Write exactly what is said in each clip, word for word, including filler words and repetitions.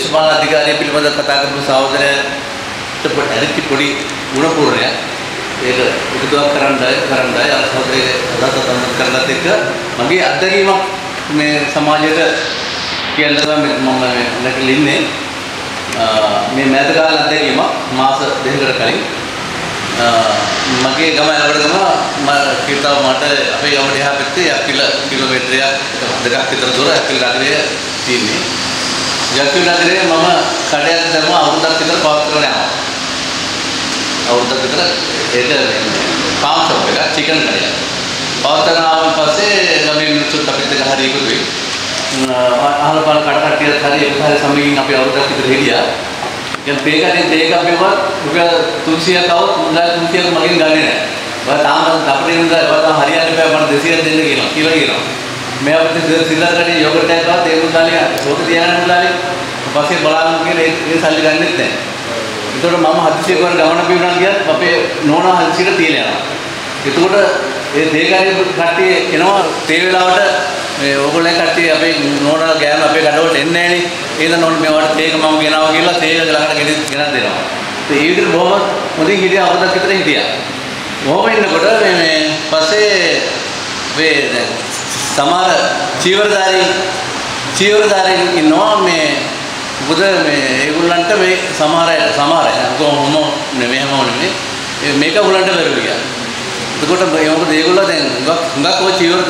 ദേശപാല അധികാരിയെ പിൽവന്ന കഥാകൃത്ത് സഹോദരൻ ഇഷ്ടപ്പെട്ട അരക്കിപ്പൊടി ഗുണപൂർണ്ണ ඒක උදව්වක් කරන්නයි කරන්නයි අසහතේ අදහසක් කරලා තික මගේ අත්දැකීමක් මේ සමාජයට කියලා මම නැකලින්නේ මේ මෑත කාල අත්දැකීම මාස දෙකකට කලින් මගේ ගම ලබඩගම කීතාව මට අපේ ගමට එහා පැත්තේ යකිල කිලෝමීටරයක් දෙකක් විතර දුර යකිල නගරයේ තියෙන්නේ යකිල නගරයේ මම කඩයක් දැම්ම අවුරුද්දක් විතර පවත්වගෙන යනවා අවුරුද්දක් විතර ඒක පාස්ට් එකක් චිකන් කරලා පවතනාවන් පස්සේ ගමේ මිනිස්සුත් අපිත් එක්ක හරි එකතු වෙලා අහලපාල කඩකටියත් හරි එකතු වෙලා සමගින් අපි අවුරුද්දක් විතර හිටියා. දැන් මේකනේ දෙයක් අපේවත් රුපියල් තුන්සියයක්වත් මුදල් තුන්සියයක් මගෙන් ගන්නේ නැහැ. ඔයා තාම අපිට ඉන්න ඔයා හරියට බෑ මට දෙසියක් දෙන්න කියනවා කියලා කියනවා. මේ අපිට සිල්ලා කඩේ යෝගට් එකක් ගාලා තේරුම් ගාලා සෝත තියාගෙන මුලාලේ පස්සේ බලන්න කියලා ඒ සල්ලි ගන්නෙත් නැහැ. එතකොට මම හදිසියෙ කරන ගමන පිරුණා ගියත් අපේ නෝනා හදිසියට තියලා යනවා. එතකොට ඒ දෙගාරේ කට්ටිය එනවා තේ වෙලාවට මේ ඕගොල්ලෝ කට්ටිය අපේ නෝනා ගෑම අපේ කඩවලට එන්නේ නැහනේ. ඒලා නෝන මේවට තේක මම ගෙනාවා කියලා තේ ළඟට ගෙනින් ගෙනත් දෙනවා. ඒ විදිහට බොහොම හොඳින් හිටියා අවුරුද්දක් විතර හිටියා. බොහොම ඉන්නකොට මේ මේ පස්සේ වේ සමහර චීවරධාරී චීවරධාරී ඉන්නවා මේ බුද මේ ඒගොල්ලන්ට මේ සමහර අය සමහර අය කොහොම නෙමෙයිම වුනේ මේක උගලන්ට බැරුව ගියා. එතකොට මොකද ඒගොල්ලෝ දැන් හුඟක් ඔය චීවර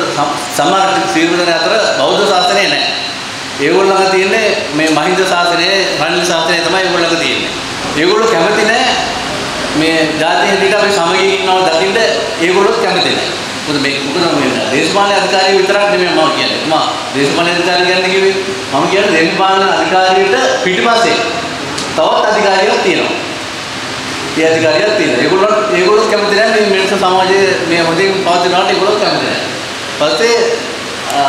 සමහර චීවරදර අතර බෞද්ධ ශාසනය නැහැ. ඒගොල්ලන්ට තියෙන්නේ මේ මහින්ද ශාසනය, රණිල් ශාසනය තමයි ඒගොල්ලන්ට තියෙන්නේ. ඒගොල්ලෝ කැමති නැහැ මේ ජාතිය පිට අපි සමගින් ඉන්නව දකින්න ඒගොල්ලොත් කැමති නැහැ. මොකද මේ මොකද මේ දේශපාලන අධිකාරිය විතරක් නෙමෙයි මම කියන්නේ. මම දේශපාලන අධිකාරිය කියන්නේ කිව්වේ මම කියන්නේ දේශපාලන අධිකාරියට පිටිපස්සේ තවත් අධිකාරියක් තියෙනවා. ඒ අධිකාරියක් තියෙනවා. ඒගොල්ලෝ ඒගොල්ලෝ කැමති නැහැ මේ මිනිස් සමාජයේ මේ හොඳින් පවතිනවාට ඒගොල්ලෝ කැමති නැහැ. පස්සේ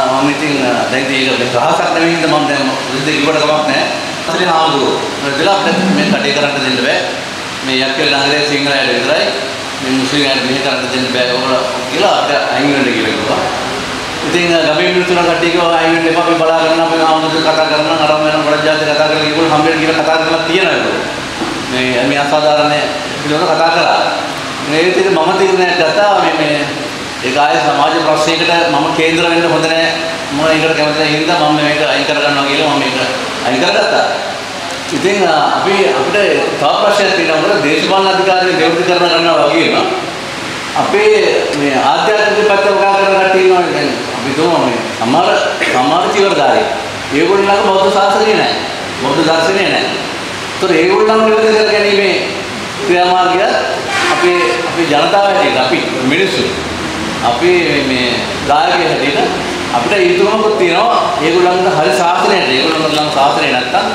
මම ඉතින් දැන් මේක රහසක් නෙමෙයි හින්දා මම දැන් දෙක ඉවට කමක් නැහැ. අතේ ආවුරෝ. ඒදලා අපිට මේ කඩේ කරන්න දෙන්න බෑ. මේ යක්කල් නගරයේ සිංහල ඇඩ විතරයි. මේ මුස්ලිම් අය මේ කරන්න දෙන්න බෑ ඕගොල්ලෝ කියලා අපිට අයින් වෙන්න කියලා කිව්වා. ඉතින් ගමේ මිනිස්සු නම් කට්ටිය කිව්වා අයින් වෙන්න එපා අපි බලාගන්න අපි ආමුදු කතා කරනවා අරන් යන බඩ ජාති කතා කරලා ඒගොල්ලෝ හම්බෙන්න කියලා කතා කරලා තියෙනවා ඒගොල්ලෝ. මේ මේ අසාධාරණ පිළිවෙල කතා කරා. මේ විදිහට මම තීරණයක් ගත්තා මේ මේ ඒක ආයේ සමාජ ප්‍රශ්නයකට මම කේන්ද්‍ර වෙන්න හොඳ නෑ. මම ඒකට කැමති නැහැ. ඒ නිසා මම මේක අයින් කරගන්නවා කියලා මම මේක අයින් කරගත්තා. ඉතින් අපි අපිට තව ප්‍රශ්නයක් තියෙනවා මොකද දේශපාලන අධිකාරිය දෙවුදු කරන ගන්නවා වගේම අපේ මේ ආධ්‍යාත්මික පැත්ත උගා කරන කට්ටිය ඉන්නවා දැන් අපි දුම මේ සමහර සමහර චිවරදාරි ඒගොල්ලන්ගේ බෞද්ධ ශාසනය නැහැ බෞද්ධ දර්ශනය නැහැ. ඒතර ඒගොල්ලන් විරුද්ධ කරගැනීමේ ක්‍රියාමාර්ගය අපේ අපේ ජනතාවට අපි මිනිස්සු අපි මේ දායකයෙ හැටියට අපිට යුතුයමක් තියෙනවා ඒගොල්ලන්ගේ හරි ශාසනයට ඒගොල්ලන්ගේ ශාසනය නැත්තම්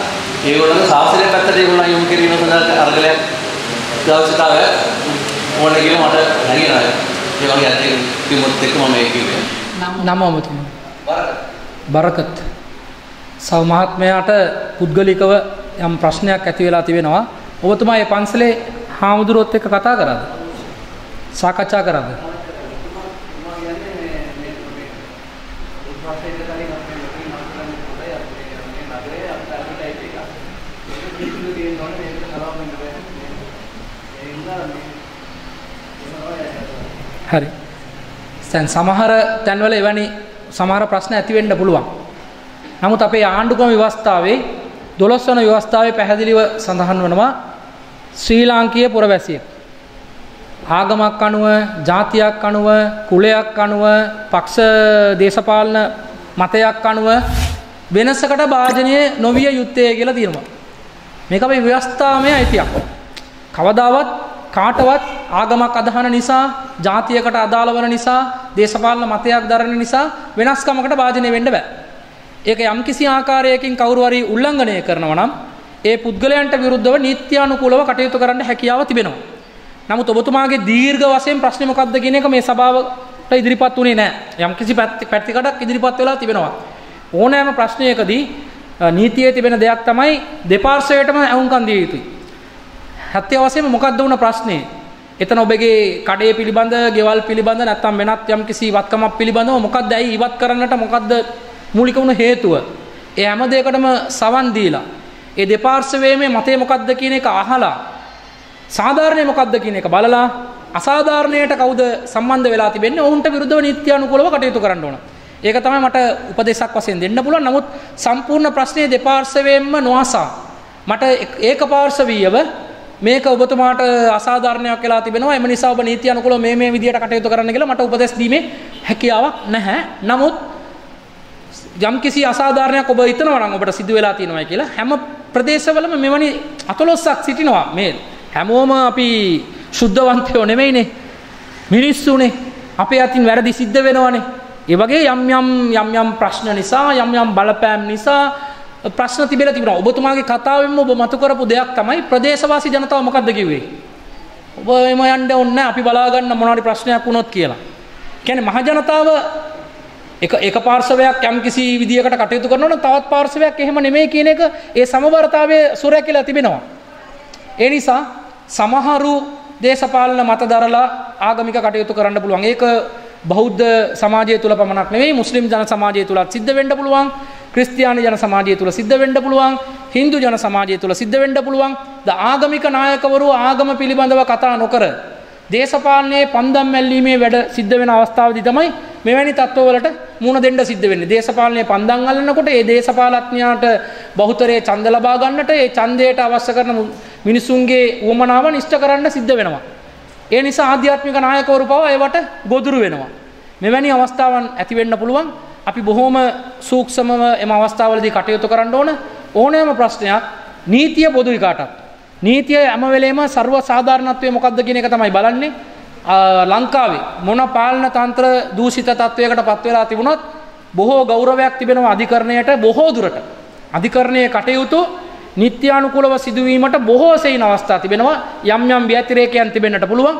ඒගොල්ලන්ගේ ශාසනය පැත්තට ඒගොල්ලන් යොමු කිරීම සඳහා අරගලයක් අවශ්‍යතාවය ඕන කියලා මට හරියනවා. ඒ වගේ අද කිමුත් එක්ක මම ඒක කිව්වේ. නම ඔබතුමා. බරකත්. බරකත්. සව මහත්මයාට පුද්ගලිකව යම් ප්‍රශ්නයක් ඇති වෙලා තිබෙනවා. ඔබතුමා මේ පන්සලේ හාමුදුරුවොත් එක්ක කතා කරාද? සාකච්ඡා කරාද? හරි. දැන් සමහර තැන්වල එවැනි සමහර ප්‍රශ්න ඇති වෙන්න පුළුවන්. නමුත් අපේ ආණ්ඩුක්‍රම ව්‍යවස්ථාවේ දොළොස් වන ව්‍යවස්ථාවේ පැහැදිලිව සඳහන් වෙනවා ශ්‍රී ලාංකීය පුරවැසියෙක්. ආගමක් අනුව, ජාතියක් අනුව, කුලයක් අනුව, පක්ෂ දේශපාලන මතයක් අනුව වෙනසකට භාජනය නොවිය යුත්තේ කියලා තියෙනවා. මේක අපේ ව්‍යවස්ථාවේ අයිතියක්. කවදාවත් කාටවත් ආගමක් අදහන නිසා ජාතියකට අදාළ වන නිසා දේශපාලන මතයක් දරන නිසා වෙනස්කමකට භාජනය වෙන්න බෑ. ඒක යම්කිසි ආකාරයකින් කවුරු හරි උල්ලංඝනය කරනවා නම් ඒ පුද්ගලයන්ට විරුද්ධව නීත්‍යානුකූලව කටයුතු කරන්න හැකියාව තිබෙනවා. නමුත් ඔබතුමාගේ දීර්ඝ වශයෙන් ප්‍රශ්නේ මොකක්ද කියන එක මේ සභාවට ඉදිරිපත් වුණේ නෑ. යම්කිසි පැතිකඩක් ඉදිරිපත් වෙලා තිබෙනවා. ඕනෑම ප්‍රශ්නයකදී නීතියේ තිබෙන දෙයක් තමයි දෙපාර්ශ්වයටම ඇහුම්කන් දිය යුතුයි. හත්‍යවසේම මොකක්ද වුණ ප්‍රශ්නේ? එතන ඔබගේ කඩේ පිළිබඳ, ගෙවල් පිළිබඳ නැත්නම් වෙනත් යම් කිසි වත්කමක් පිළිබඳව මොකක්ද ඇයි ඉවත් කරන්නට මොකක්ද මූලික වුණ හේතුව? ඒ හැම දෙයකටම සවන් දීලා ඒ දෙපාර්ශවයේ මතය මොකක්ද කියන එක අහලා සාධාරණේ මොකක්ද කියන එක බලලා අසාධාරණයට කවුද සම්බන්ධ වෙලා තිබෙන්නේ ඔවුන්ට විරුද්ධව නීත්‍යානුකූලව කටයුතු කරන්න ඕන. ඒක තමයි මට උපදේශයක් වශයෙන් දෙන්න පුළුවන්. නමුත් සම්පූර්ණ ප්‍රශ්නේ දෙපාර්ශවයෙන්ම නොඅසා මට ඒකපාර්ශවීයව මේක ඔබතුමාට අසාධාරණයක් වෙලා තිබෙනවා එම නිසා ඔබ නීත්‍යානුකූලව මේ මේ විදියට කටයුතු කරන්න කියලා මට උපදෙස් දීමේ හැකියාවක් නැහැ. නමුත් යම්කිසි අසාධාරණයක් ඔබ හිතනවා නම් ඔබට සිදු වෙලා තියෙනවා කියලා හැම ප්‍රදේශවලම මෙවැනි අතලොස්සක් සිටිනවා. මේ හැමෝම අපි සුද්ධවන්තයෝ නෙමෙයිනේ, මිනිස්සුනේ, අපේ අතින් වැරදි සිද්ධ වෙනවනේ. ඒ වගේ යම් යම් යම් යම් ප්‍රශ්න නිසා යම් යම් බලපෑම් නිසා ප්‍රශ්න තිබෙලා තිබුණා. ඔබතුමාගේ කතාවෙන්ම ඔබ මතු කරපු දෙයක් තමයි ප්‍රදේශවාසී ජනතාව මොකද්ද කිව්වේ? ඔබ එහෙම යන්න ඕනේ නැහැ, අපි බලා ගන්න මොනවාරි ප්‍රශ්නයක් වුණොත් කියලා. කියන්නේ මහ ජනතාව එක එක පාර්ශවයක් යම් කිසි විදියකට කටයුතු කරනවා නම් තවත් පාර්ශවයක් එහෙම නෙමෙයි කියන එක ඒ සමබරතාවයේ සූරය කියලා තිබෙනවා. ඒ නිසා සමහරු දේශපාලන මත දරලා ආගමික කටයුතු කරන්න පුළුවන්. ඒක බෞද්ධ සමාජය තුල පමණක් නෙමෙයි, මුස්ලිම් ජන සමාජය තුලත් සිද්ධ වෙන්න පුළුවන්, ක්‍රිස්තියානි ජන සමාජය තුල සිද්ධ වෙන්න පුළුවන්, හින්දු ජන සමාජය තුල සිද්ධ වෙන්න පුළුවන්. ද ආගමික නායකවරු ආගම පිළිබඳව කතා නොකර දේශපාලනයේ පන්දම් ඇල්ලීමේ වැඩ සිද්ධ වෙන අවස්ථාවදී තමයි මෙවැනි තත්ත්වවලට මුහුණ දෙන්න සිද්ධ වෙන්නේ. දේශපාලනයේ පන්දම් අල්ලනකොට ඒ දේශපාලඥයාට බහුතරයේ ඡන්ද ලබා ගන්නට, ඒ ඡන්දයට අවශ්‍ය කරන මිනිසුන්ගේ උවමනාවන් ඉෂ්ට කරන්න සිද්ධ වෙනවා. ඒ නිසා ආධ්‍යාත්මික නායකවරු පවා ඒවට ගොදුරු වෙනවා. මෙවැනි අවස්ථාවන් ඇති වෙන්න පුළුවන්. අපි බොහොම සූක්ෂමව එම අවස්ථාවලදී කටයුතු කරන්න ඕන. ඕනෑම ප්‍රශ්නයක් නීතිය පොදුයි කාටත්. නීතිය හැම වෙලේම ਸਰව සාධාරණත්වය මොකක්ද කියන එක තමයි බලන්නේ. ලංකාවේ මොන පාලන තන්ත්‍ර දූෂිත තත්වයකට පත් වෙලා තිබුණත් බොහෝ ගෞරවයක් තිබෙනවා අධිකරණයට. බොහෝ දුරට අධිකරණයේ කටයුතු නිත්‍යානුකූලව සිදුවීමට බොහෝ සෙයින් අවස්ථා තිබෙනවා. යම් යම් ව්‍යතිරේකයන් තිබෙන්නට පුළුවන්.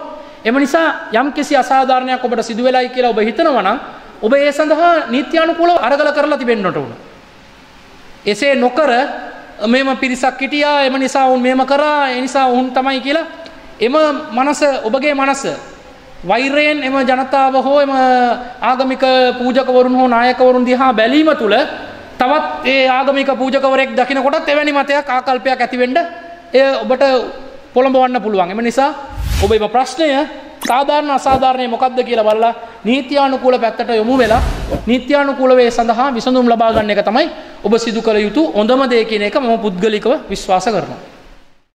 එම නිසා යම් කිසි අසාධාරණයක් ඔබට සිදු වෙලයි කියලා ඔබ හිතනවා නම් ඔබ ඒ සඳහා නිත්‍යානුකූලව අරගල කරලා තිබෙන්නට ඕන. එසේ නොකර මෙම පිරිසක් හිටියා, එම නිසා උන් මෙහෙම කරා, ඒ නිසා උන් තමයි කියලා එම මනස, ඔබගේ මනස වෛරයෙන් එම ජනතාව හෝ එම ආගමික පූජකවරුන් හෝ නායකවරුන් දිහා බැලීම තුළ තවත් ඒ ආගමික පූජකවරයෙක් දකිනකොටත් එවැනි මතයක් ආකල්පයක් ඇති වෙන්න එය ඔබට පොළඹවන්න පුළුවන්. එම නිසා ඔබ මේ ප්‍රශ්නය සාධාරණ අසාධාරණේ මොකක්ද කියලා බලලා නීත්‍යානුකූල පැත්තට යොමු වෙලා නීත්‍යානුකූලව ඒ සඳහා විසඳුම් ලබා ගන්න එක තමයි ඔබ සිදු කළ යුතු හොඳම දේ කියන එක මම පුද්ගලිකව විශ්වාස කරනවා.